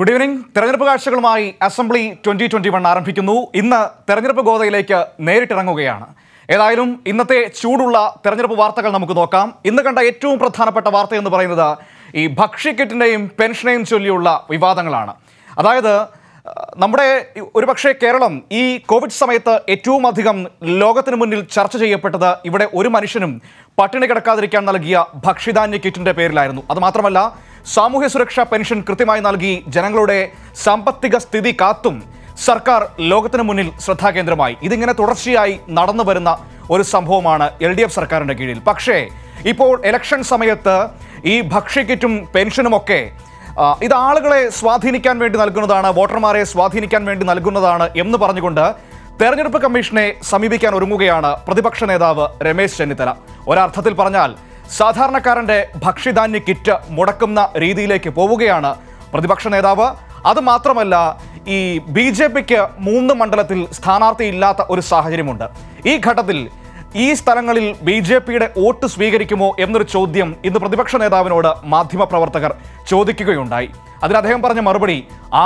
Good evening. തെരഞ്ഞെടുപ്പ് കാഴ്ചകളുമായി assembly 2021 ആരംഭിക്കുന്നു. ഇന്ന് തെരഞ്ഞെടുപ്പ് ഗോതയിലേക്ക് നേരിട്ടിറങ്ങുകയാണ്. ഏതായാലും ഇന്നത്തെ ചൂടുള്ള തെരഞ്ഞെടുപ്പ് വാർത്തകൾ നമുക്ക് നോക്കാം. ഇന്ന് കണ്ട ഏറ്റവും പ്രധാനപ്പെട്ട വാർത്ത എന്ന് പറയുന്നത് ഈ ഭക്ഷ്യക്കിറ്റിൻ്റെയും പെൻഷനെയും ചൊല്ലിയുള്ള വിവാദങ്ങളാണ്. അതായത് നമ്മുടെ ഒരുപക്ഷേ കേരളം ഈ കോവിഡ് സമയത്ത് ഏറ്റവും അധികം ലോകത്തിന് മുന്നിൽ ചർച്ച ചെയ്യപ്പെട്ടത് ഇവിടെ ഒരു മനുഷ്യനും പട്ടിണി കിടക്കാതിരിക്കാൻ നൽകിയ ഭക്ഷ്യധാന്യ കിറ്റിൻ്റെ പേരിലായിരുന്നു. അതുമാത്രമല്ല സാമൂഹ്യ സുരക്ഷാ പെൻഷൻ കൃത്യമായി നൽകി ജനങ്ങളുടെ സാമ്പത്തിക സ്ഥിതി കാത്തും സർക്കാർ ലോകത്തിന് മുന്നിൽ ശ്രദ്ധാകേന്ദ്രമായി. ഇതിങ്ങനെ തുടർച്ചയായി നടന്നു വരുന്ന ഒരു സംഭവമാണ് LDF സർക്കാരിൻ്റെ കീഴിൽ. പക്ഷേ ഇപ്പോൾ ഇലക്ഷൻ സമയത്ത് ഈ ഭക്ഷ്യക്കിറ്റും പെൻഷനുമൊക്കെ ഇത് ആളുകളെ സ്വാധീനിക്കാൻ വേണ്ടി നൽകുന്നതാണ്, വോട്ടർമാരെ സ്വാധീനിക്കാൻ വേണ്ടി നൽകുന്നതാണ് എന്ന് പറഞ്ഞുകൊണ്ട് തെരഞ്ഞെടുപ്പ് കമ്മീഷനെ സമീപിക്കാൻ ഒരുങ്ങുകയാണ് പ്രതിപക്ഷ നേതാവ് രമേശ് ചെന്നിത്തല. ഒരർത്ഥത്തിൽ പറഞ്ഞാൽ സാധാരണക്കാരൻ്റെ ഭക്ഷ്യധാന്യ കിറ്റ് മുടക്കുന്ന രീതിയിലേക്ക് പോവുകയാണ് പ്രതിപക്ഷ നേതാവ്. അതുമാത്രമല്ല ഈ BJPക്ക് 3 മണ്ഡലത്തിൽ സ്ഥാനാർത്ഥി ഇല്ലാത്ത ഒരു സാഹചര്യമുണ്ട്. ഈ ഘട്ടത്തിൽ ഈ സ്ഥലങ്ങളിൽ BJPയുടെ വോട്ട് സ്വീകരിക്കുമോ എന്നൊരു ചോദ്യം ഇന്ന് പ്രതിപക്ഷ നേതാവിനോട് മാധ്യമപ്രവർത്തകർ ചോദിക്കുകയുണ്ടായി. അതിന് അദ്ദേഹം പറഞ്ഞ മറുപടി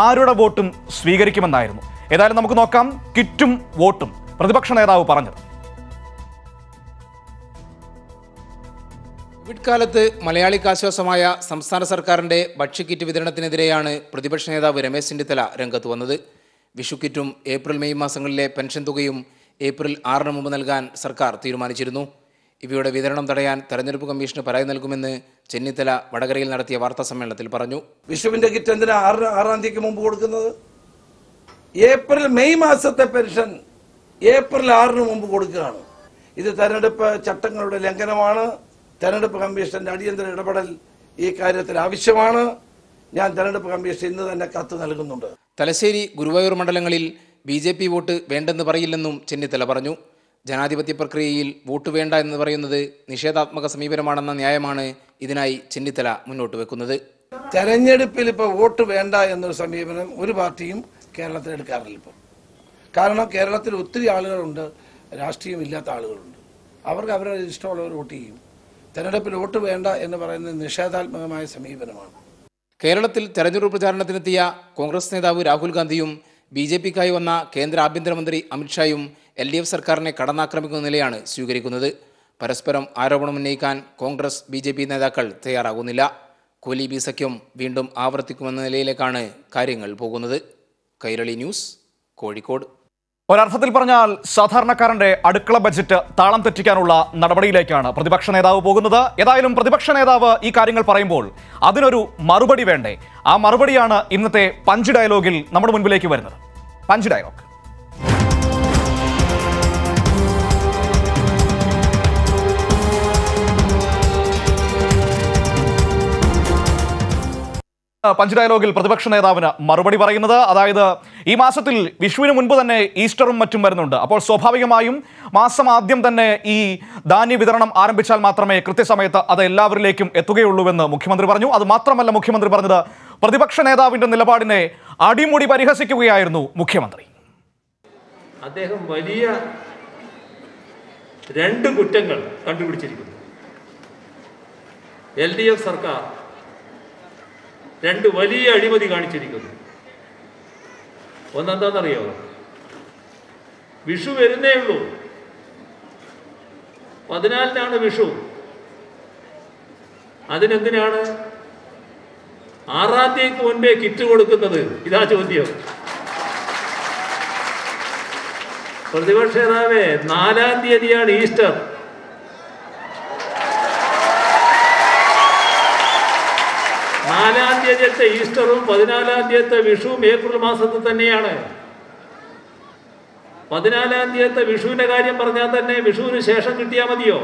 ആരുടെ വോട്ടും സ്വീകരിക്കുമെന്നായിരുന്നു. ഏതായാലും നമുക്ക് നോക്കാം കിറ്റും വോട്ടും പ്രതിപക്ഷ നേതാവ് പറഞ്ഞത്. കോവിഡ് കാലത്ത് മലയാളിക്ക് ആശ്വാസമായ സംസ്ഥാന സർക്കാരിൻ്റെ ഭക്ഷ്യക്കിറ്റ് വിതരണത്തിനെതിരെയാണ് പ്രതിപക്ഷ നേതാവ് രമേശ് ചെന്നിത്തല രംഗത്ത് വന്നത്. വിഷുക്കിറ്റും ഏപ്രിൽ മെയ് മാസങ്ങളിലെ പെൻഷൻ തുകയും ഏപ്രിൽ 6-ന് മുമ്പ് നൽകാൻ സർക്കാർ തീരുമാനിച്ചിരുന്നു. ഇവയുടെ വിതരണം തടയാൻ തെരഞ്ഞെടുപ്പ് കമ്മീഷന് പരാതി നൽകുമെന്ന് ചെന്നിത്തല വടകരയിൽ നടത്തിയ വാർത്താ സമ്മേളനത്തിൽ പറഞ്ഞു. വിഷുവിന്റെ കിറ്റ് എന്തിനാ 6-ാം തീയതിക്ക് മുമ്പ് കൊടുക്കുന്നത്? ഏപ്രിൽ മെയ് മാസത്തെ പെൻഷൻ ഏപ്രിൽ 6-ന് മുമ്പ് കൊടുക്കുകയാണ്. ഇത് തെരഞ്ഞെടുപ്പ് ചട്ടങ്ങളുടെ ലംഘനമാണ്. തെരഞ്ഞെടുപ്പ് കമ്മീഷന്റെ അടിയന്തര ഇടപെടൽ ഈ കാര്യത്തിൽ ആവശ്യമാണ്. ഞാൻ തെരഞ്ഞെടുപ്പ് കമ്മീഷൻ ഇന്ന് തന്നെ കത്ത് നൽകുന്നുണ്ട്. തലശ്ശേരി, ഗുരുവായൂർ മണ്ഡലങ്ങളിൽ BJP വോട്ട് വേണ്ടെന്ന് പറയില്ലെന്നും ചെന്നിത്തല പറഞ്ഞു. ജനാധിപത്യ പ്രക്രിയയിൽ വോട്ട് വേണ്ട എന്ന് പറയുന്നത് നിഷേധാത്മക സമീപനമാണെന്ന ന്യായമാണ് ഇതിനായി ചെന്നിത്തല മുന്നോട്ട് വെക്കുന്നത്. തെരഞ്ഞെടുപ്പിൽ ഇപ്പോൾ വോട്ട് വേണ്ട എന്നൊരു സമീപനം ഒരു പാർട്ടിയും കേരളത്തിൽ എടുക്കാറില്ല. ഇപ്പോൾ കാരണം കേരളത്തിൽ ഒത്തിരി ആളുകളുണ്ട്, രാഷ്ട്രീയം ഇല്ലാത്ത ആളുകളുണ്ട്. അവർക്ക് അവരുടെ ഇഷ്ടമുള്ളവർ വോട്ട് ചെയ്യും. തെരഞ്ഞെടുപ്പിൽ വോട്ട് വേണ്ട എന്ന് പറയുന്നത് നിഷേധാത്മകമായ സമീപനമാണ്. കേരളത്തിൽ തെരഞ്ഞെടുപ്പ് പ്രചാരണത്തിനെത്തിയ കോൺഗ്രസ് നേതാവ് രാഹുൽ ഗാന്ധിയും BJPക്കായി വന്ന കേന്ദ്ര ആഭ്യന്തരമന്ത്രി അമിത്ഷായും LDF സർക്കാരിനെ കടന്നാക്രമിക്കുന്ന നിലയാണ് സ്വീകരിക്കുന്നത്. പരസ്പരം ആരോപണം ഉന്നയിക്കാൻ കോൺഗ്രസ് BJP നേതാക്കൾ തയ്യാറാകുന്നില്ല. കോലി ബി സഖ്യം വീണ്ടും ആവർത്തിക്കുമെന്ന നിലയിലേക്കാണ് കാര്യങ്ങൾ പോകുന്നത്. കൈരളി ന്യൂസ്, കോഴിക്കോട്. ഒരർത്ഥത്തിൽ പറഞ്ഞാൽ സാധാരണക്കാരൻ്റെ അടുക്കള ബജറ്റ് താളം തെറ്റിക്കാനുള്ള നടപടിയിലേക്കാണ് പ്രതിപക്ഷ നേതാവ് പോകുന്നത്. ഏതായാലും പ്രതിപക്ഷ നേതാവ് ഈ കാര്യങ്ങൾ പറയുമ്പോൾ അതിനൊരു മറുപടി വേണ്ടേ? ആ മറുപടിയാണ് ഇന്നത്തെ പഞ്ച് ഡയലോഗിൽ നമ്മുടെ മുൻപിലേക്ക് വരുന്നത്. Punch dialogue. പഞ്ച് ഡയലോഗിൽ പ്രതിപക്ഷ നേതാവിന് മറുപടി പറയുന്നത്, അതായത് ഈ മാസത്തിൽ വിഷുവിന് മുൻപ് തന്നെ ഈസ്റ്ററും മറ്റും വരുന്നുണ്ട്. അപ്പോൾ സ്വാഭാവികമായും മാസം ആദ്യം തന്നെ ഈ ധാന്യ വിതരണം ആരംഭിച്ചാൽ മാത്രമേ കൃത്യസമയത്ത് അത് എല്ലാവരിലേക്കും എത്തുകയുള്ളൂവെന്ന് മുഖ്യമന്ത്രി പറഞ്ഞു. അത് മാത്രമല്ല, മുഖ്യമന്ത്രി പറഞ്ഞത് പ്രതിപക്ഷ നേതാവിൻ്റെ നിലപാടിനെ അടിമുടി പരിഹസിക്കുകയായിരുന്നു മുഖ്യമന്ത്രി. അദ്ദേഹം വലിയ 2 കുറ്റങ്ങൾ കണ്ടുപിടിച്ചിരിക്കുന്നു. LDF സർക്കാർ 2 വലിയ അഴിമതി കാണിച്ചിരിക്കുന്നു. ഒന്നെന്താണെന്നറിയാമോ? വിഷു വരുന്നേ ഉള്ളൂ, 14-നാണ് വിഷു. അതിനെന്തിനാണ് 6-ാം തീയതിക്ക് മുൻപേ കിറ്റ് കൊടുക്കുന്നത്? ഇതാ ചോദ്യം. പ്രതിപക്ഷ നേതാവേ, 4-ാം തീയതിയാണ് ഈസ്റ്റർ. ഈസ്റ്ററും 14-ാം തീയതി വിഷുവും ഏപ്രിൽ മാസത്തിൽ തന്നെയാണ്. 14-ാം തീയതി വിഷുവിന്റെ കാര്യം പറഞ്ഞാൽ തന്നെ വിഷുവിന് ശേഷം കിട്ടിയാൽ മതിയോ?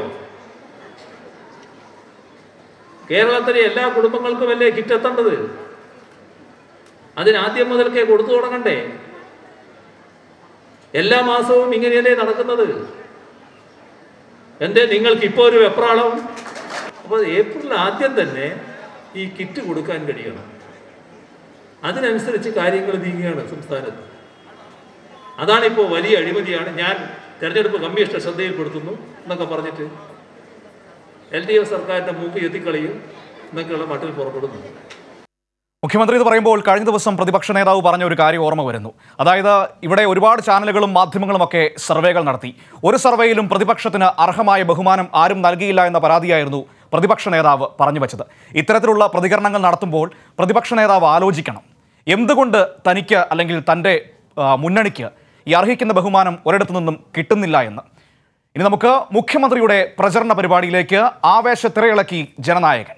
കേരളത്തിലെ എല്ലാ കുടുംബങ്ങൾക്കും അല്ലേ കിറ്റെത്തേണ്ടത്? അതിനാദ്യം മുതൽക്കേ കൊടുത്തു തുടങ്ങണ്ടേ? എല്ലാ മാസവും ഇങ്ങനെയല്ലേ നടക്കുന്നത്? എന്തേ നിങ്ങൾക്ക് ഇപ്പോൾ ഒരു വെപ്രാളം? അപ്പോൾ ഏപ്രിൽ 1-ാം തീയതി തന്നെ ഈ കിറ്റ് കൊടുക്കാൻ കഴിയണം. അതിനനുസരിച്ച് കാര്യങ്ങൾ നീങ്ങുകയാണ് സംസ്ഥാനത്ത്. അതാണിപ്പോൾ വലിയ അഴിമതിയാണ്. ഞാൻ തെരഞ്ഞെടുപ്പ് കമ്മീഷനെ ശ്രദ്ധയിൽപ്പെടുത്തുന്നു എന്നൊക്കെ പറഞ്ഞിട്ട് LDF സർക്കാരിൻ്റെ മൂക്ക് എത്തിക്കളയും എന്നൊക്കെയുള്ള മട്ടിൽ പുറപ്പെടുന്നു. മുഖ്യമന്ത്രി ഇത് പറയുമ്പോൾ കഴിഞ്ഞ ദിവസം പ്രതിപക്ഷ നേതാവ് പറഞ്ഞ ഒരു കാര്യം ഓർമ്മ വരുന്നു. അതായത് ഇവിടെ ഒരുപാട് ചാനലുകളും മാധ്യമങ്ങളുമൊക്കെ സർവേകൾ നടത്തി. ഒരു സർവേയിലും പ്രതിപക്ഷത്തിന് അർഹമായ ബഹുമാനം ആരും നൽകിയില്ല എന്ന പരാതിയായിരുന്നു പ്രതിപക്ഷ നേതാവ് പറഞ്ഞു വെച്ചത്. ഇത്തരത്തിലുള്ള പ്രതികരണങ്ങൾ നടത്തുമ്പോൾ പ്രതിപക്ഷ നേതാവ് ആലോചിക്കണം, എന്തുകൊണ്ട് തനിക്ക് അല്ലെങ്കിൽ തൻ്റെ മുന്നണിക്ക് ഈ അർഹിക്കുന്ന ബഹുമാനം ഒരിടത്തു നിന്നും കിട്ടുന്നില്ല എന്ന്. ഇനി നമുക്ക് മുഖ്യമന്ത്രിയുടെ പ്രചരണ പരിപാടിയിലേക്ക് ആവേശത്തിരയിളക്കി ജനനായകൻ.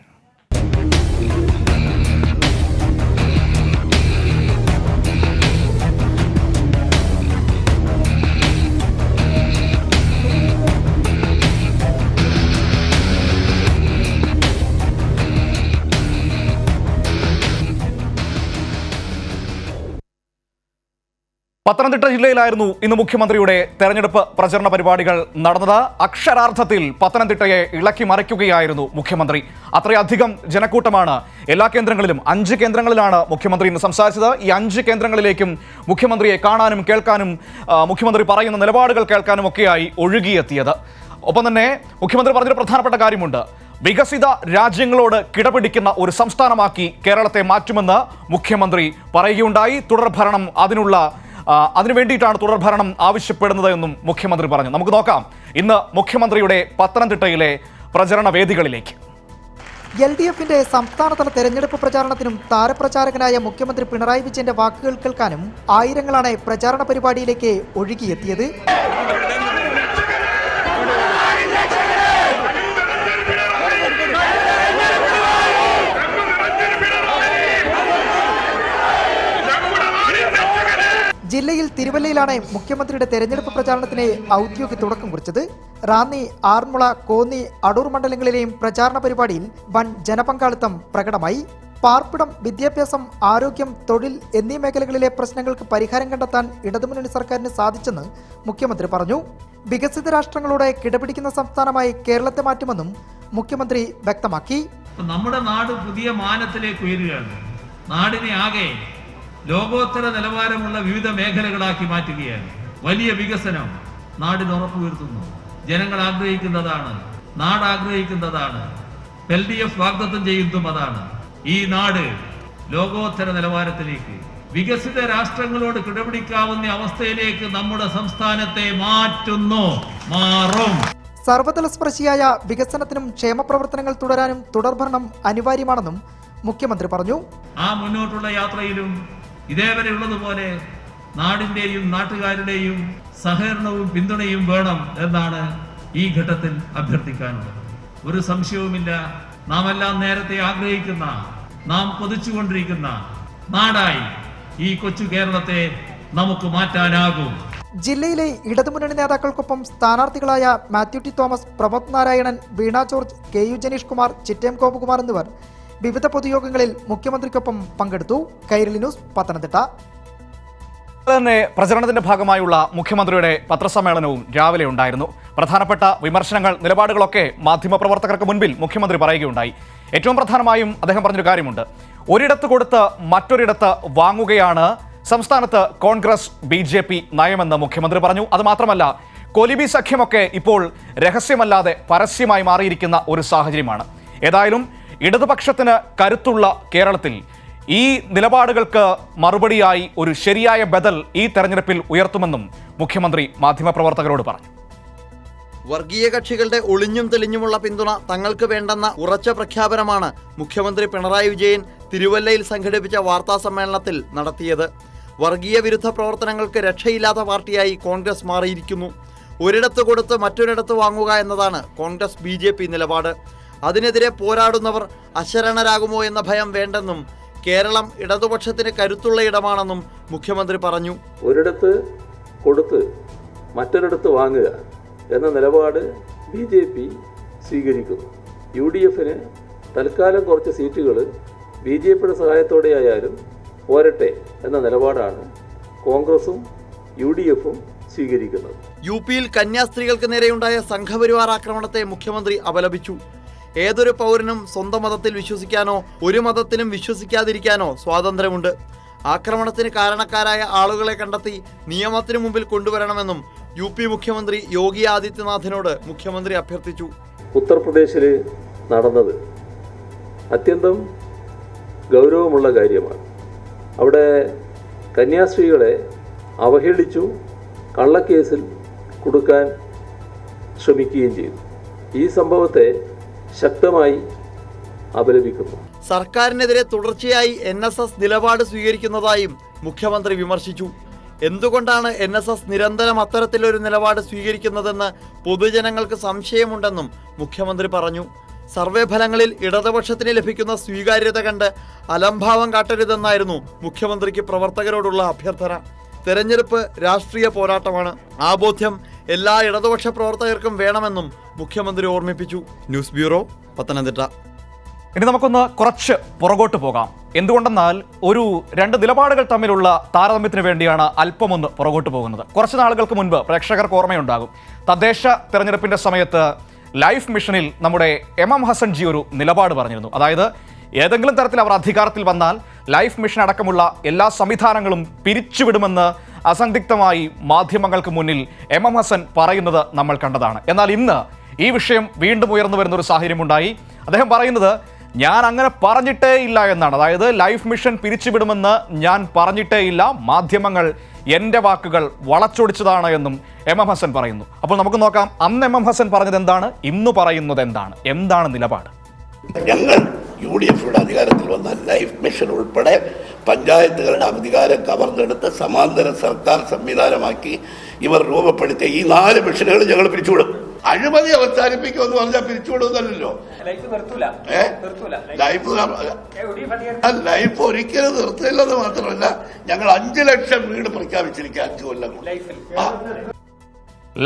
പത്തനംതിട്ട ജില്ലയിലായിരുന്നു ഇന്ന് മുഖ്യമന്ത്രിയുടെ തെരഞ്ഞെടുപ്പ് പ്രചരണ പരിപാടികൾ നടന്നത്. അക്ഷരാർത്ഥത്തിൽ പത്തനംതിട്ടയെ ഇളക്കി മറിക്കുകയായിരുന്നു മുഖ്യമന്ത്രി. അത്രയധികം ജനക്കൂട്ടമാണ് എല്ലാ കേന്ദ്രങ്ങളിലും. 5 കേന്ദ്രങ്ങളിലാണ് മുഖ്യമന്ത്രി ഇന്ന് സംസാരിച്ചത്. ഈ 5 കേന്ദ്രങ്ങളിലേക്കും മുഖ്യമന്ത്രിയെ കാണാനും കേൾക്കാനും മുഖ്യമന്ത്രി പറയുന്ന നിലപാടുകൾ കേൾക്കാനും ഒക്കെയായി ഒഴുകിയെത്തിയത്. ഒപ്പം തന്നെ മുഖ്യമന്ത്രി പറഞ്ഞൊരു പ്രധാനപ്പെട്ട കാര്യമുണ്ട്. വികസിത രാജ്യങ്ങളോട് കിടപിടിക്കുന്ന ഒരു സംസ്ഥാനമാക്കി കേരളത്തെ മാറ്റുമെന്ന് മുഖ്യമന്ത്രി പറയുകയുണ്ടായി. അതിനുവേണ്ടിയിട്ടാണ് തുടർഭരണം ആവശ്യപ്പെടുന്നത് എന്നും മുഖ്യമന്ത്രി പറഞ്ഞു. നമുക്ക് നോക്കാം ഇന്ന് മുഖ്യമന്ത്രിയുടെ പത്തനംതിട്ടയിലെ പ്രചരണ വേദികളിലേക്ക്. LDFന്റെ സംസ്ഥാനതല തെരഞ്ഞെടുപ്പ് പ്രചാരണത്തിനും താരപ്രചാരകനായ മുഖ്യമന്ത്രി പിണറായി വിജയന്റെ വാക്കുകൾ കേൾക്കാനും ആയിരങ്ങളാണ് പ്രചാരണ പരിപാടിയിലേക്ക് ഒഴുകിയെത്തിയത്. ജില്ലയിൽ തിരുവല്ലയിലാണ് മുഖ്യമന്ത്രിയുടെ തെരഞ്ഞെടുപ്പ് പ്രചാരണത്തിന് ഔദ്യോഗിക തുടക്കം കുറിച്ചത്. റാന്നി, ആറന്മുള, കോന്നി, അടൂർ മണ്ഡലങ്ങളിലെയും പ്രചാരണ പരിപാടിയിൽ വൻ ജനപങ്കാളിത്തം പ്രകടമായി. പാർപ്പിടം, വിദ്യാഭ്യാസം, ആരോഗ്യം, തൊഴിൽ എന്നീ മേഖലകളിലെ പ്രശ്നങ്ങൾക്ക് പരിഹാരം കണ്ടെത്താൻ ഇടതുമുന്നണി സർക്കാരിന് സാധിച്ചെന്ന് മുഖ്യമന്ത്രി പറഞ്ഞു. വികസിത രാഷ്ട്രങ്ങളോടെ കിടപിടിക്കുന്ന സംസ്ഥാനമായി കേരളത്തെ മാറ്റുമെന്നും മുഖ്യമന്ത്രി വ്യക്തമാക്കി. നമ്മുടെ നാട് പുതിയ മാനത്തിലേക്ക് ഉയരുകയാണ്. നാടിനെ ആകെ ലോകോത്തര നിലവാരമുള്ള വിവിധ മേഖലകളാക്കി മാറ്റുകയാണ്. വലിയ വികസനം നാടിന് ഉറപ്പുവരുത്തുന്നു. ജനങ്ങൾ ആഗ്രഹിക്കുന്നതാണ്, നാട് ആഗ്രഹിക്കുന്നതാണ്, LDF വാഗ്ദത്തം ചെയ്യുന്നതും അതാണ്. ഈ നാട് ലോകോത്തര നിലവാരത്തിലേക്ക്, വികസിത രാഷ്ട്രങ്ങളോട് കിടപിടിക്കാവുന്ന അവസ്ഥയിലേക്ക് നമ്മുടെ സംസ്ഥാനത്തെ മാറ്റുന്നു, മാറും. സർവതലസ്പർശിയായ വികസനത്തിനും ക്ഷേമപ്രവർത്തനങ്ങൾ തുടരാനും തുടർഭരണം അനിവാര്യമാണെന്നും മുഖ്യമന്ത്രി പറഞ്ഞു. ആ മുന്നോട്ടുള്ള യാത്രയിലും ഇതേവരെ ഉള്ളതുപോലെ നാടിന്റെയും നാട്ടുകാരുടെയും സഹകരണവും പിന്തുണയും വേണം എന്നാണ് ഈ ഘട്ടത്തിൽ അഭ്യർത്ഥിക്കാനുള്ളത്. ഒരു സംശയവുമില്ല, നാം എല്ലാം നേരത്തെ ആഗ്രഹിക്കുന്ന, നാം കൊതിച്ചുകൊണ്ടിരിക്കുന്ന നാടായി ഈ കൊച്ചു കേരളത്തെ നമുക്ക് മാറ്റാനാകും. ജില്ലയിലെ ഇടതുമുന്നണി നേതാക്കൾക്കൊപ്പം സ്ഥാനാർത്ഥികളായ മാത്യു ടി തോമസ്, പ്രമോദ് നാരായണൻ, വീണ ജോർജ്, KU ജനീഷ് കുമാർ, ചിറ്റയം ഗോപകുമാർ എന്നിവർ വിവിധ പൊതുയോഗങ്ങളിൽ മുഖ്യമന്ത്രിക്കൊപ്പം പങ്കെടുത്തു. കൈരളി ന്യൂസ്, പത്തനംതിട്ട. തന്നെ പ്രചരണത്തിന്റെ ഭാഗമായുള്ള മുഖ്യമന്ത്രിയുടെ പത്രസമ്മേളനവും രാവിലെ ഉണ്ടായിരുന്നു. പ്രധാനപ്പെട്ട വിമർശനങ്ങൾ, നിലപാടുകളൊക്കെ മാധ്യമപ്രവർത്തകർക്ക് മുൻപിൽ മുഖ്യമന്ത്രി പറയുകയുണ്ടായി. ഏറ്റവും പ്രധാനമായും അദ്ദേഹം പറഞ്ഞൊരു കാര്യമുണ്ട്. ഒരിടത്ത് കൊടുത്ത് മറ്റൊരിടത്ത് വാങ്ങുകയാണ് സംസ്ഥാനത്ത് കോൺഗ്രസ് BJP നയമെന്ന് മുഖ്യമന്ത്രി പറഞ്ഞു. അതുമാത്രമല്ല, കൊലിബി സഖ്യമൊക്കെ ഇപ്പോൾ രഹസ്യമല്ലാതെ പരസ്യമായി മാറിയിരിക്കുന്ന ഒരു സാഹചര്യമാണ്. ഏതായാലും ഇടതുപക്ഷത്തിന് കരുത്തുള്ള കേരളത്തിൽ ഈ നിലപാടുകൾക്ക് മറുപടിയായി ഒരു ശരിയായ ബദൽ ഈ തെരഞ്ഞെടുപ്പിൽ ഉയർത്തുമെന്നും മുഖ്യമന്ത്രി മാധ്യമപ്രവർത്തകരോട് പറഞ്ഞു. വർഗീയ കക്ഷികളുടെ ഒളിഞ്ഞും തെളിഞ്ഞുമുള്ള പിന്തുണ തങ്ങൾക്ക് വേണ്ടെന്ന ഉറച്ച പ്രഖ്യാപനമാണ് മുഖ്യമന്ത്രി പിണറായി വിജയൻ തിരുവല്ലയിൽ സംഘടിപ്പിച്ച വാർത്താ സമ്മേളനത്തിൽ നടത്തിയത്. വർഗീയ വിരുദ്ധ പ്രവർത്തനങ്ങൾക്ക് രക്ഷയില്ലാത്ത പാർട്ടിയായി കോൺഗ്രസ് മാറിയിരിക്കുന്നു. ഒരിടത്ത് കൊടുത്ത് മറ്റൊരിടത്ത് വാങ്ങുക എന്നതാണ് കോൺഗ്രസ് BJP നിലപാട്. അതിനെതിരെ പോരാടുന്നവർ അശരണരാകുമോ എന്ന ഭയം വേണ്ടെന്നും കേരളം ഇടതുപക്ഷത്തിന് കരുത്തുള്ള ഇടമാണെന്നും മുഖ്യമന്ത്രി പറഞ്ഞു. ഒരിടത്ത് കൊടുത്ത് മറ്റൊരിടത്ത് വാങ്ങുക എന്ന നിലപാട് BJP സ്വീകരിക്കുന്നു. UDFന് തൽക്കാലം കുറച്ച് സീറ്റുകൾ BJPയുടെ സഹായത്തോടെ ആയാലും പോരട്ടെ എന്ന നിലപാടാണ് കോൺഗ്രസും UDFും സ്വീകരിക്കുന്നത്. UPയിൽ കന്യാസ്ത്രീകൾക്ക് നേരെയുണ്ടായ സംഘപരിവാർ ആക്രമണത്തെ മുഖ്യമന്ത്രി അപലപിച്ചു. ഏതൊരു പൗരനും സ്വന്തം മതത്തിൽ വിശ്വസിക്കാനോ ഒരു മതത്തിലും വിശ്വസിക്കാതിരിക്കാനോ സ്വാതന്ത്ര്യമുണ്ട്. ആക്രമണത്തിന് കാരണക്കാരായ ആളുകളെ കണ്ടെത്തി നിയമത്തിന് മുമ്പിൽ കൊണ്ടുവരണമെന്നും UP മുഖ്യമന്ത്രി യോഗി ആദിത്യനാഥിനോട് മുഖ്യമന്ത്രി അഭ്യർത്ഥിച്ചു. ഉത്തർപ്രദേശിൽ നടന്നത് അത്യന്തം ഗൗരവമുള്ള കാര്യമാണ്. അവിടെ കന്യാസ്ത്രീകളെ അവഹേളിച്ചു കള്ളക്കേസിൽ കൊടുക്കാൻ ശ്രമിക്കുകയും ചെയ്തു. ഈ സംഭവത്തെ ശക്തമായി അപലപിക്കുന്നു. സർക്കാരിനെതിരെ തുടർച്ചയായി NSS നിലപാട് സ്വീകരിക്കുന്നതായും മുഖ്യമന്ത്രി വിമർശിച്ചു. എന്തുകൊണ്ടാണ് NSS നിരന്തരം അത്തരത്തിലൊരു നിലപാട് സ്വീകരിക്കുന്നതെന്ന് പൊതുജനങ്ങൾക്ക് സംശയമുണ്ടെന്നും മുഖ്യമന്ത്രി പറഞ്ഞു. സർവേ ഫലങ്ങളിൽ ഇടതുപക്ഷത്തിന് ലഭിക്കുന്ന സ്വീകാര്യത കണ്ട് അലംഭാവം കാട്ടരുതെന്നായിരുന്നു മുഖ്യമന്ത്രിക്ക് പ്രവർത്തകരോടുള്ള അഭ്യർത്ഥന. തെരഞ്ഞെടുപ്പ് രാഷ്ട്രീയ പോരാട്ടമാണ്, ആ ബോധ്യം എല്ലാ ഇടതുപക്ഷ പ്രവർത്തകർക്കും വേണമെന്നും മുഖ്യമന്ത്രി ഓർമ്മിപ്പിച്ചു. News bureau, Pathanamthitta. ഇനി നമുക്കൊന്ന് കുറച്ച് പുറകോട്ട് പോകാം. എന്തുകൊണ്ടെന്നാൽ ഒരു രണ്ട് നിലപാടുകൾ തമ്മിലുള്ള താരതമ്യത്തിന് വേണ്ടിയാണ് അല്പമൊന്ന് പുറകോട്ട് പോകുന്നത്. കുറച്ച് നാളുകൾക്ക് മുൻപ് പ്രേക്ഷകർക്ക് ഓർമ്മയുണ്ടാകും, തദ്ദേശ തെരഞ്ഞെടുപ്പിൻ്റെ സമയത്ത് ലൈഫ് മിഷനിൽ നമ്മുടെ എം. ഹസൻ ജി ഒരു നിലപാട് പറഞ്ഞിരുന്നു. അതായത്, ഏതെങ്കിലും തരത്തിൽ അവർ അധികാരത്തിൽ വന്നാൽ ലൈഫ് മിഷൻ അടക്കമുള്ള എല്ലാ സംവിധാനങ്ങളും പിരിച്ചുവിടുമെന്ന് അസന്ധിഗ്ധമായി മാധ്യമങ്ങൾക്ക് മുന്നിൽ എം. ഹസൻ പറയുന്നത് നമ്മൾ കണ്ടതാണ്. എന്നാൽ ഇന്ന് ഈ വിഷയം വീണ്ടും ഉയർന്നു വരുന്ന ഒരു സാഹചര്യമുണ്ടായി. അദ്ദേഹം പറയുന്നത്, ഞാൻ അങ്ങനെ പറഞ്ഞിട്ടേ ഇല്ല എന്നാണ്. അതായത്, ലൈഫ് മിഷൻ പിരിച്ചുവിടുമെന്ന് ഞാൻ പറഞ്ഞിട്ടേ ഇല്ല, മാധ്യമങ്ങൾ എൻ്റെ വാക്കുകൾ വളച്ചൊടിച്ചതാണ് എന്നും എം. ഹസൻ പറയുന്നു. അപ്പോൾ നമുക്ക് നോക്കാം, അന്ന് എം. ഹസൻ പറഞ്ഞത് എന്താണ്, ഇന്ന് പറയുന്നത് എന്താണ്, എന്താണ് നിലപാട്. ഞങ്ങൾ യുഡിഎഫിയുടെ അധികാരത്തിൽ വന്ന ലൈഫ് മിഷൻ ഉൾപ്പെടെ പഞ്ചായത്തുകളുടെ അധികാരം കവർന്നെടുത്ത് സമാന്തര സർക്കാർ സംവിധാനമാക്കി ഇവർ രൂപപ്പെടുത്തിയ ഈ 4 മിഷനുകൾ ഞങ്ങൾ പിരിച്ചുവിടും. അഴിമതി അവസാനിപ്പിക്കുമെന്ന് പറഞ്ഞാൽ പിരിച്ചുവിടുന്നല്ലോ. ലൈഫ് ഒരിക്കലും നിർത്തില്ലെന്ന് മാത്രമല്ല, ഞങ്ങൾ 5 ലക്ഷം വീട് പ്രഖ്യാപിച്ചിരിക്കുക 5 കൊല്ലം.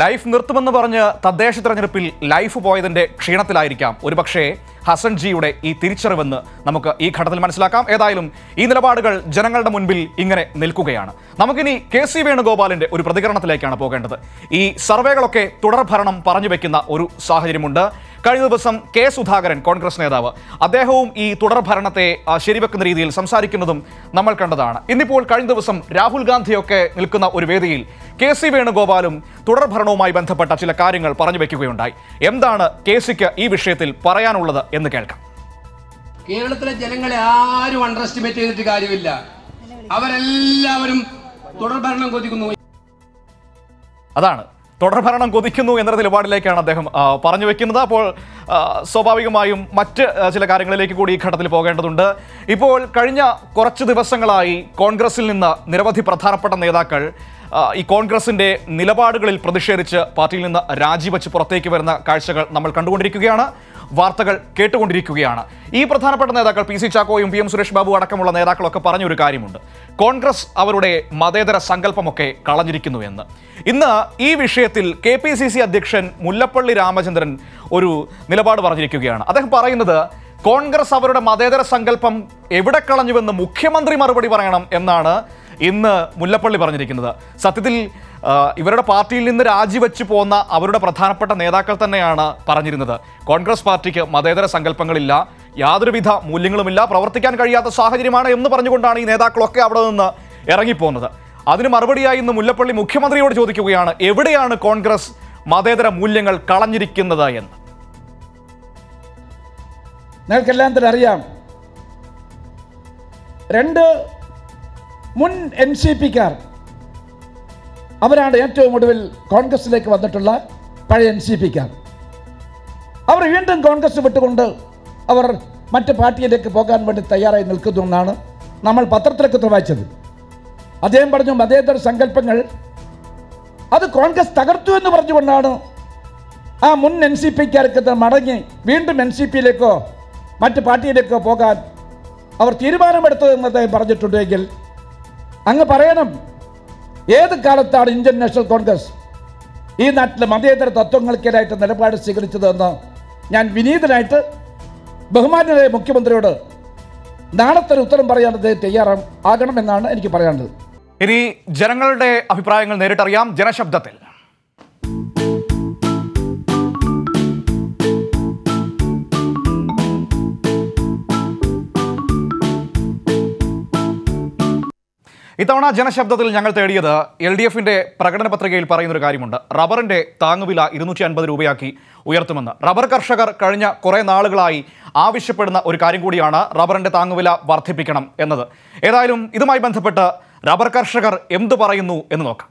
ലൈഫ് നിർത്തുമെന്ന് പറഞ്ഞ് തദ്ദേശ തെരഞ്ഞെടുപ്പിൽ ലൈഫ് പോയതിന്റെ ക്ഷീണത്തിലായിരിക്കാം ഒരുപക്ഷേ ഹസൻ ജിയുടെ ഈ തിരിച്ചറിവെന്ന് നമുക്ക് ഈ ഘട്ടത്തിൽ മനസ്സിലാക്കാം. ഏതായാലും ഈ നിലപാടുകൾ ജനങ്ങളുടെ മുൻപിൽ ഇങ്ങനെ നിൽക്കുകയാണ്. നമുക്കിനി KC വേണുഗോപാലിന്റെ ഒരു പ്രതികരണത്തിലേക്കാണ് പോകേണ്ടത്. ഈ സർവേകളൊക്കെ തുടർഭരണം പറഞ്ഞു വെക്കുന്ന ഒരു സാഹചര്യമുണ്ട്. കഴിഞ്ഞ ദിവസം K. സുധാകരൻ, കോൺഗ്രസ് നേതാവ്, അദ്ദേഹവും ഈ തുടർഭരണത്തെ ശരിവെക്കുന്ന രീതിയിൽ സംസാരിക്കുന്നതും നമ്മൾ കണ്ടതാണ്. ഇന്നിപ്പോൾ കഴിഞ്ഞ ദിവസം രാഹുൽ ഗാന്ധിയൊക്കെ നിൽക്കുന്ന ഒരു വേദിയിൽ KC വേണുഗോപാലും തുടർഭരണവുമായി ബന്ധപ്പെട്ട ചില കാര്യങ്ങൾ പറഞ്ഞു വെക്കുകയുണ്ടായി. എന്താണ് KCക്ക് ഈ വിഷയത്തിൽ പറയാനുള്ളത് എന്ന് കേൾക്കാം. കേരളത്തിലെ ജനങ്ങളെ ആരും അണ്ടർ എസ്റ്റിമേറ്റ് ചെയ്തിട്ട് കാര്യമില്ല. അവരെല്ലാവരും തുടർഭരണം കൊതിക്കുന്നു. അതാണ്, തുടർഭരണം കൊതിക്കുന്നു എന്ന നിലപാടിലേക്കാണ് അദ്ദേഹം പറഞ്ഞു വെക്കുന്നത്. അപ്പോൾ സ്വാഭാവികമായും മറ്റ് ചില കാര്യങ്ങളിലേക്ക് കൂടി ഈ ഘട്ടത്തിൽ പോകേണ്ടതുണ്ട്. ഇപ്പോൾ കഴിഞ്ഞ കുറച്ച് ദിവസങ്ങളായി കോൺഗ്രസിൽ നിന്ന് നിരവധി പ്രധാനപ്പെട്ട നേതാക്കൾ ഈ കോൺഗ്രസിൻ്റെ നിലപാടുകളിൽ പ്രതിഷേധിച്ച് പാർട്ടിയിൽ നിന്ന് രാജിവെച്ച് പുറത്തേക്ക് വരുന്ന കാഴ്ചകൾ നമ്മൾ കണ്ടുകൊണ്ടിരിക്കുകയാണ്, വാർത്തകൾ കേട്ടുകൊണ്ടിരിക്കുകയാണ്. ഈ പ്രധാനപ്പെട്ട നേതാക്കൾ PC ചാക്കോയും PM സുരേഷ് ബാബു അടക്കമുള്ള നേതാക്കളൊക്കെ പറഞ്ഞൊരു കാര്യമുണ്ട്, കോൺഗ്രസ് അവരുടെ മതേതര സങ്കല്പമൊക്കെ കളഞ്ഞിരിക്കുന്നു എന്ന്. ഇന്ന് ഈ വിഷയത്തിൽ KPCC അധ്യക്ഷൻ മുല്ലപ്പള്ളി രാമചന്ദ്രൻ ഒരു നിലപാട് പറഞ്ഞിരിക്കുകയാണ്. അദ്ദേഹം പറയുന്നത്, കോൺഗ്രസ് അവരുടെ മതേതര സങ്കല്പം എവിടെ കളഞ്ഞുവെന്ന് മുഖ്യമന്ത്രി മറുപടി പറയണം എന്നാണ് ഇന്ന് മുല്ലപ്പള്ളി പറഞ്ഞിരിക്കുന്നത്. സത്യത്തിൽ ഇവരുടെ പാർട്ടിയിൽ നിന്ന് രാജിവെച്ച് പോകുന്ന അവരുടെ പ്രധാനപ്പെട്ട നേതാക്കൾ തന്നെയാണ് പറഞ്ഞിരുന്നത്, കോൺഗ്രസ് പാർട്ടിക്ക് മതേതര സങ്കല്പങ്ങളില്ല, യാതൊരുവിധ മൂല്യങ്ങളുമില്ല, പ്രവർത്തിക്കാൻ കഴിയാത്ത സാഹചര്യമാണ് എന്ന് പറഞ്ഞുകൊണ്ടാണ് ഈ നേതാക്കളൊക്കെ അവിടെ നിന്ന് ഇറങ്ങിപ്പോകുന്നത്. അതിന് മറുപടിയായി ഇന്ന് മുല്ലപ്പള്ളി മുഖ്യമന്ത്രിയോട് ചോദിക്കുകയാണ്, എവിടെയാണ് കോൺഗ്രസ് മതേതര മൂല്യങ്ങൾ കളഞ്ഞിരിക്കുന്നത് എന്ന്. നിങ്ങൾക്കെല്ലാം തന്നെ അറിയാം, 2 മുൻ NCPക്കാർ അവരാണ് ഏറ്റവും ഒടുവിൽ കോൺഗ്രസിലേക്ക് വന്നിട്ടുള്ള പഴയ NCPക്കാർ. അവർ വീണ്ടും കോൺഗ്രസ് വിട്ടുകൊണ്ട് അവർ മറ്റ് പാർട്ടിയിലേക്ക് പോകാൻ വേണ്ടി തയ്യാറായി നിൽക്കുന്നു എന്നാണ് നമ്മൾ പത്രത്തിലൊക്കെ വായിച്ചത്. അദ്ദേഹം പറഞ്ഞു, മതേതര സങ്കല്പങ്ങൾ അത് കോൺഗ്രസ് തകർത്തു എന്ന് പറഞ്ഞുകൊണ്ടാണ് ആ മുൻ NCPക്കാർക്ക് മടങ്ങി വീണ്ടും NCPയിലേക്കോ മറ്റ് പാർട്ടിയിലേക്കോ പോകാൻ അവർ തീരുമാനമെടുത്തതെന്ന് അദ്ദേഹം പറഞ്ഞിട്ടുണ്ടെങ്കിൽ അങ്ങ് പറയണം, ഏത് കാലത്താണ് ഇന്ത്യൻ നാഷണൽ കോൺഗ്രസ് ഈ നാട്ടിലെ മതേതര തത്വങ്ങൾക്കെതിരായിട്ട് നിലപാട് സ്വീകരിച്ചതെന്ന് ഞാൻ വിനീതനായിട്ട് ബഹുമാന്യനായ മുഖ്യമന്ത്രിയോട് നാളത്തെ ഉത്തരം പറയാൻ അദ്ദേഹം തയ്യാറാകണമെന്നാണ് എനിക്ക് പറയാനുള്ളത്. ഇനി ജനങ്ങളുടെ അഭിപ്രായങ്ങൾ നേരിട്ടറിയാം ജനശബ്ദത്തിൽ. ഇത്തവണ ജനശബ്ദത്തിൽ ഞങ്ങൾ തേടിയത് എൽഡിഎഫിന്റെ പ്രകടന പത്രികയിൽ പറയുന്ന ഒരു കാര്യമുണ്ട്. റബ്ബറിന്റെ താങ്ങുവില 250 രൂപയാക്കി ഉയർത്തുമെന്ന്. റബ്ബർ കർഷകർ കഴിഞ്ഞ കുറേ നാളുകളായി ആവശ്യപ്പെടുന്ന ഒരു കാര്യം കൂടിയാണ് റബ്ബറിന്റെ താങ്ങുവില വർദ്ധിപ്പിക്കണം എന്നത്. ഏതായാലും ഇതുമായി ബന്ധപ്പെട്ട് റബ്ബർ കർഷകർ എന്തു പറയുന്നു എന്ന് നോക്കാം.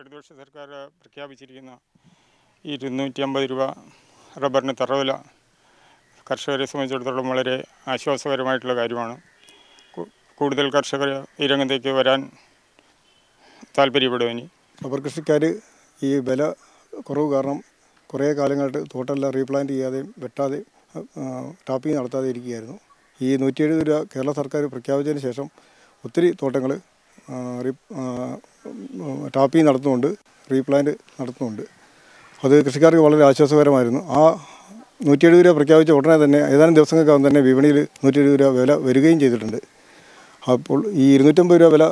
ഇടതുപക്ഷ സർക്കാർ പ്രഖ്യാപിച്ചിരിക്കുന്ന 250 രൂപ റബ്ബറിന്റെ തറവില കർഷകരെ സംബന്ധിച്ചിടത്തോളം വളരെ ആശ്വാസകരമായിട്ടുള്ള കാര്യമാണ്. കൂടുതൽ കർഷകർ ഈ രംഗത്തേക്ക് വരാൻ താല്പര്യപ്പെടുവനി. റബ്ബർ കൃഷിക്കാർ ഈ വില കുറവ് കാരണം കുറേ കാലങ്ങളായിട്ട് തോട്ടെല്ലാം റീപ്ലാന്റ് ചെയ്യാതെയും വെട്ടാതെയും ടാപ്പിങ് നടത്താതെ ഇരിക്കുകയായിരുന്നു. ഈ 170 രൂപ കേരള സർക്കാർ പ്രഖ്യാപിച്ചതിന് ശേഷം ഒത്തിരി തോട്ടങ്ങൾ ടാപ്പിങ് നടത്തുന്നുണ്ട്, റീപ്ലാന്റ് നടത്തുന്നുണ്ട്. അത് കൃഷിക്കാർക്ക് വളരെ ആശ്വാസകരമായിരുന്നു. ആ 170 രൂപ പ്രഖ്യാപിച്ച ഉടനെ തന്നെ ഏതാനും ദിവസങ്ങൾക്കകം തന്നെ വിപണിയിൽ 170 രൂപ വില വരികയും ചെയ്തിട്ടുണ്ട്. അപ്പോൾ ഈ 250 രൂപ വില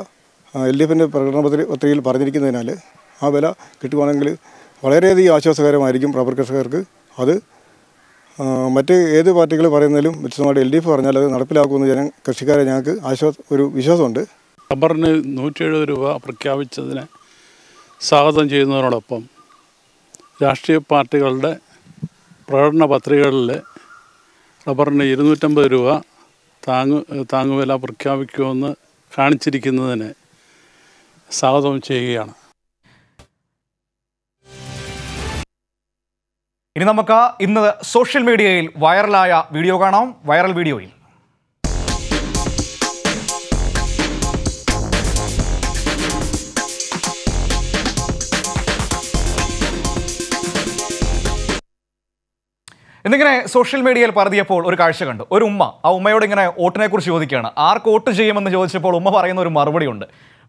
എൽ ഡി എഫിൻ്റെ പ്രകടന പത്രികയിൽ പറഞ്ഞിരിക്കുന്നതിനാൽ ആ വില കിട്ടുവാണെങ്കിൽ വളരെയധികം ആശ്വാസകരമായിരിക്കും റബ്ബർ കർഷകർക്ക്. അത് മറ്റ് ഏത് പാർട്ടികൾ പറയുന്നതിലും വ്യക്തമായിട്ട് എൽ ഡി എഫ് പറഞ്ഞാൽ അത് നടപ്പിലാക്കുമെന്ന് കൃഷിക്കാരെ ഞങ്ങൾക്ക് ഒരു വിശ്വാസമുണ്ട്. റബ്ബറിന് 170 രൂപ പ്രഖ്യാപിച്ചതിനെ സ്വാഗതം ചെയ്യുന്നതിനോടൊപ്പം രാഷ്ട്രീയ പാർട്ടികളുടെ പ്രകടന പത്രികകളിൽ റബ്ബറിന് 250 രൂപ താങ്ങുവില പ്രഖ്യാപിക്കുമെന്ന് കാണിച്ചിരിക്കുന്നതിന് സ്വാഗതം ചെയ്യുകയാണ്. ഇനി നമുക്ക് ഇന്ന് സോഷ്യൽ മീഡിയയിൽ വൈറലായ വീഡിയോ കാണാം. വൈറൽ വീഡിയോയിൽ എന്നിങ്ങനെ സോഷ്യൽ മീഡിയയിൽ പരതിയപ്പോൾ ഒരു കാഴ്ച കണ്ടു. ഒരു ഉമ്മ ആ ഉമ്മയോട് ഇങ്ങനെ വോട്ടിനെക്കുറിച്ച് ചോദിക്കുകയാണ്. ആർക്ക് വോട്ട് ചെയ്യുമെന്ന് ചോദിച്ചപ്പോൾ ഉമ്മ പറയുന്ന ഒരു മറുപടിയുണ്ട്.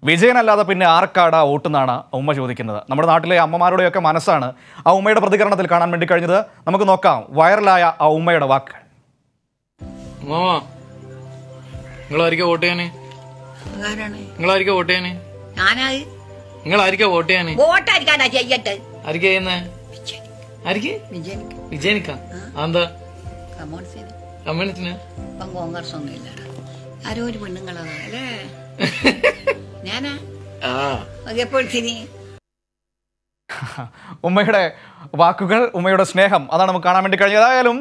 വിജയനല്ലാതെ പിന്നെ ആർക്കാടാ വോട്ടെന്നാണ് ഉമ്മ ചോദിക്കുന്നത്. നമ്മുടെ നാട്ടിലെ അമ്മമാരുടെയൊക്കെ മനസ്സാണ് ആ ഉമ്മയുടെ പ്രതികരണത്തിൽ കാണാൻ വേണ്ടി കഴിഞ്ഞത്. നമുക്ക് നോക്കാം വൈറലായ ആ ഉമ്മയുടെ വാക്കുകൾ. ഉമ്മയുടെ വാക്കുകൾ, ഉമ്മയുടെ സ്നേഹം, അതാണ് നമുക്ക് കാണാൻ വേണ്ടി കഴിഞ്ഞത്. ഏതായാലും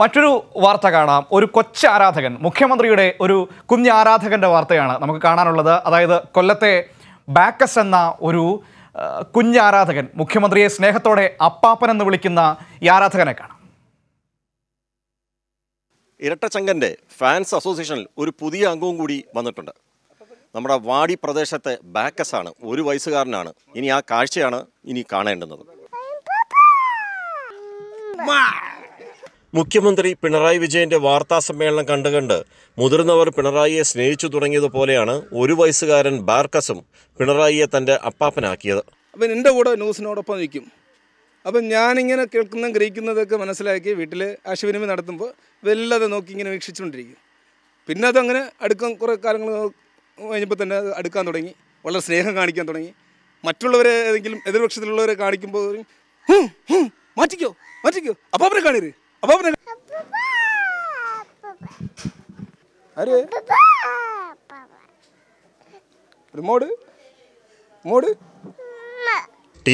മറ്റൊരു വാർത്ത കാണാം. ഒരു കൊച്ചാരാധകൻ, മുഖ്യമന്ത്രിയുടെ ഒരു കുഞ്ഞാരാധകന്റെ വാർത്തയാണ് നമുക്ക് കാണാനുള്ളത്. അതായത് കൊല്ലത്തെ ബാക്കസ് എന്ന ഒരു കുഞ്ഞാരാധകൻ മുഖ്യമന്ത്രിയെ സ്നേഹത്തോടെ അപ്പാപ്പനെന്ന് വിളിക്കുന്ന ഈ ആരാധകനെ കാണാം. ഇരട്ടച്ചങ്കൻ്റെ ഫാൻസ് അസോസിയേഷനിൽ ഒരു പുതിയ അംഗവും കൂടി വന്നിട്ടുണ്ട്. നമ്മുടെ വാടി പ്രദേശത്തെ ബാക്കസാണ്. ഒരു വയസ്സുകാരനാണ്. ഇനി ആ കാഴ്ചയാണ് ഇനി കാണേണ്ടുന്നത്. മുഖ്യമന്ത്രി പിണറായി വിജയൻ്റെ വാർത്താ സമ്മേളനം കണ്ടുകണ്ട് മുതിർന്നവർ പിണറായിയെ സ്നേഹിച്ചു തുടങ്ങിയതുപോലെയാണ് ഒരു വയസ്സുകാരൻ ബാർക്കസും പിണറായിയെ തൻ്റെ അപ്പാപ്പനാക്കിയത്. അപ്പം എൻ്റെ കൂടെ ന്യൂസിനോടൊപ്പം നിൽക്കും. അപ്പം ഞാനിങ്ങനെ കേൾക്കുന്ന ഗ്രഹിക്കുന്നതൊക്കെ മനസ്സിലാക്കി വീട്ടിൽ ആശയവിനിമയം നടത്തുമ്പോൾ വല്ലാതെ നോക്കി ഇങ്ങനെ വീക്ഷിച്ചുകൊണ്ടിരിക്കും. പിന്നെ അതങ്ങനെ അടുക്കാൻ കുറേ കാലങ്ങൾ കഴിഞ്ഞപ്പോൾ തന്നെ അടുക്കാൻ തുടങ്ങി, വളരെ സ്നേഹം കാണിക്കാൻ തുടങ്ങി. മറ്റുള്ളവരെ ഏതെങ്കിലും എതിർപക്ഷത്തിലുള്ളവരെ കാണിക്കുമ്പോൾ മാറ്റിക്കോ മാറ്റിക്കോ അപ്പാപ്പനെ കാണരുത്. T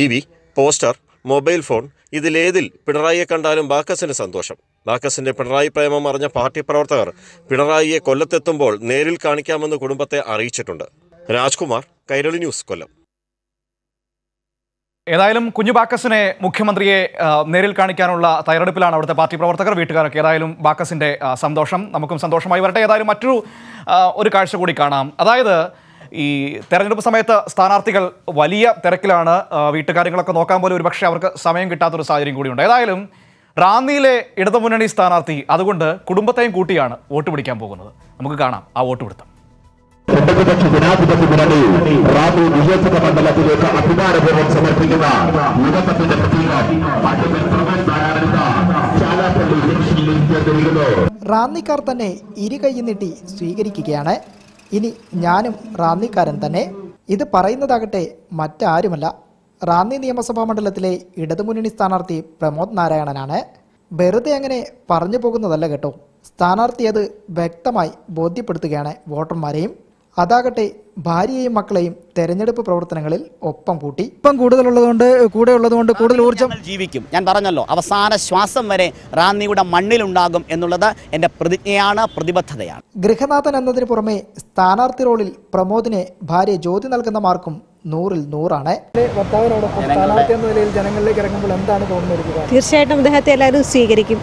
V, poster, mobile phone, ഇതിലേതിൽ പിണറായിയെ കണ്ടാലും ബാക്കസിന് സന്തോഷം. ബാക്കസിന്റെ പിണറായി പ്രേമം അറിഞ്ഞ പാർട്ടി പ്രവർത്തകർ പിണറായിയെ കൊല്ലത്തെത്തുമ്പോൾ നേരിൽ കാണിക്കാമെന്ന് കുടുംബത്തെ അറിയിച്ചിട്ടുണ്ട്. രാജ്കുമാർ, കൈരളി ന്യൂസ്, കൊല്ലം. ഏതായാലും കുഞ്ഞു ബാക്കസിനെ, മുഖ്യമന്ത്രിയെ നേരിൽ കാണിക്കാനുള്ള തയ്യാറെടുപ്പിലാണ് അവിടുത്തെ പാർട്ടി പ്രവർത്തകർ, വീട്ടുകാരൊക്കെ. ഏതായാലും ബാക്കസിൻ്റെ സന്തോഷം നമുക്കും സന്തോഷമായി വരട്ടെ. ഏതായാലും മറ്റൊരു ഒരു കാഴ്ച കൂടി കാണാം. അതായത് ഈ തെരഞ്ഞെടുപ്പ് സമയത്ത് സ്ഥാനാർത്ഥികൾ വലിയ തിരക്കിലാണ്. വീട്ടുകാര്യങ്ങളൊക്കെ നോക്കാൻ പോലും ഒരുപക്ഷെ അവർക്ക് സമയം കിട്ടാത്തൊരു സാഹചര്യം കൂടിയുണ്ട്. ഏതായാലും റാന്നിയിലെ ഇടതുമുന്നണി സ്ഥാനാർത്ഥി അതുകൊണ്ട് കുടുംബത്തെയും കൂട്ടിയാണ് വോട്ട് പിടിക്കാൻ പോകുന്നത്. നമുക്ക് കാണാം ആ വോട്ട് പിടുത്തം. ഇടതുപക്ഷ ജനാധിപത്യ മുന്നണി റാന്നി നിയോജക മണ്ഡലത്തിലേക്ക് അഭിമാനപൂർവ്വം സമർപ്പിക്കുന്ന യുവത്വത്തിന്റെ പ്രതീകം റാന്നിക്കാർ തന്നെ ഇരു കൈ നീട്ടി സ്വീകരിക്കുകയാണ്. ഇനി ഞാനും റാന്നിക്കാരൻ തന്നെ. ഇത് പറയുന്നതാകട്ടെ മറ്റാരുമല്ല, റാന്നി നിയമസഭാ മണ്ഡലത്തിലെ ഇടതുമുന്നണി സ്ഥാനാർത്ഥി പ്രമോദ് നാരായണനാണ്. വെറുതെ അങ്ങനെ പറഞ്ഞു പോകുന്നതല്ല കേട്ടോ. സ്ഥാനാർത്ഥിയത് വ്യക്തമായി ബോധ്യപ്പെടുത്തുകയാണ് വോട്ടർമാരെയും അതാകട്ടെ ഭാര്യയെയും മക്കളെയും തെരഞ്ഞെടുപ്പ് പ്രവർത്തനങ്ങളിൽ ഒപ്പം കൂട്ടി ഇപ്പം കൂടെയുള്ളതുകൊണ്ട് കൂടുതൽ ഊർജ്ജം ജീവിക്കും ഞാൻ പറഞ്ഞല്ലോ അവസാന ശ്വാസം വരെ റാന്നിയുടെ മണ്ണിൽ ഉണ്ടാകും എന്നുള്ളത് എൻ്റെ പ്രതിജ്ഞയാണ് പ്രതിബദ്ധതയാണ് ഗൃഹനാഥൻ എന്നതിന് പുറമേ സ്ഥാനാർത്ഥി റോളിൽ പ്രമോദിനെ ഭാര്യ ജ്യോതി നൽകുന്ന മാർക്കും 100-ൽ 100 ആണ് ഭർത്താവിനോടൊപ്പം സ്ഥാനാർത്ഥി എന്ന നിലയിൽ ജനങ്ങളിലേക്ക് ഇറങ്ങുമ്പോൾ എന്താണ് തോന്നുന്നത് തീർച്ചയായിട്ടും അദ്ദേഹത്തെ എല്ലാവരും സ്വീകരിക്കും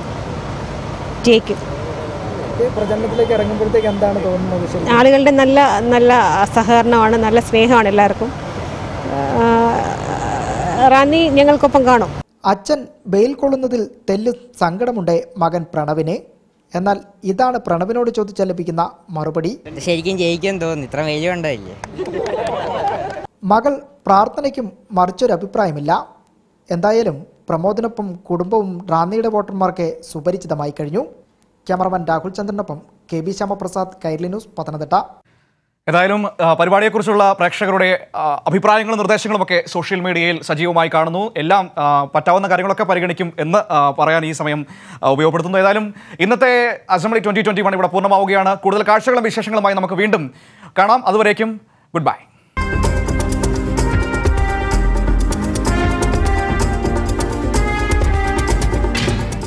പ്രചരണത്തിലേക്ക് ഇറങ്ങുമ്പോഴത്തേക്ക് എന്താണ് തോന്നുന്നത് ആളുകളുടെ നല്ല നല്ല സഹകരണമാണ് നല്ല സ്നേഹമാണ് എല്ലാവർക്കും റാന്നി ഞങ്ങൾക്കൊപ്പം കാണും അച്ഛൻ ബെയിൽ കൊള്ളുന്നതിൽ തെല്ല് സങ്കടമുണ്ട് മകൻ പ്രണവിന് എന്നാൽ ഇതാണ് പ്രണവിനോട് ചോദിച്ച ലഭിക്കുന്ന മറുപടി ശരിക്കും ജയിക്കാൻ തോന്നുന്നു ഇത്ര വെയിൽ ഉണ്ടായില്ലേ മകൾ പ്രാർത്ഥനയ്ക്കും മറിച്ചൊരു അഭിപ്രായമില്ല എന്തായാലും പ്രമോദിനൊപ്പം കുടുംബവും റാന്നിയുടെ വോട്ടർമാർക്ക് സുപരിചിതമായി കഴിഞ്ഞു ക്യാമറമാൻ രാഹുൽ ചന്ദ്രനൊപ്പം K B Shyamaprasad Kairali news Pathanamthitta ഏതായാലും പരിപാടിയെക്കുറിച്ചുള്ള പ്രേക്ഷകരുടെ അഭിപ്രായങ്ങളും നിർദ്ദേശങ്ങളുമൊക്കെ സോഷ്യൽ മീഡിയയിൽ സജീവമായി കാണുന്നു എല്ലാം പറ്റാവുന്ന കാര്യങ്ങളൊക്കെ പരിഗണിക്കും എന്ന് പറയാൻ ഈ സമയം ഉപയോഗപ്പെടുത്തുന്നു ഏതായാലും ഇന്നത്തെ അസംബ്ലി 2021 ഇവിടെ പൂർണ്ണമാവുകയാണ് കൂടുതൽ കാഴ്ചകളും വിശേഷങ്ങളുമായി നമുക്ക് വീണ്ടും കാണാം അതുവരേക്കും ഗുഡ് ബൈ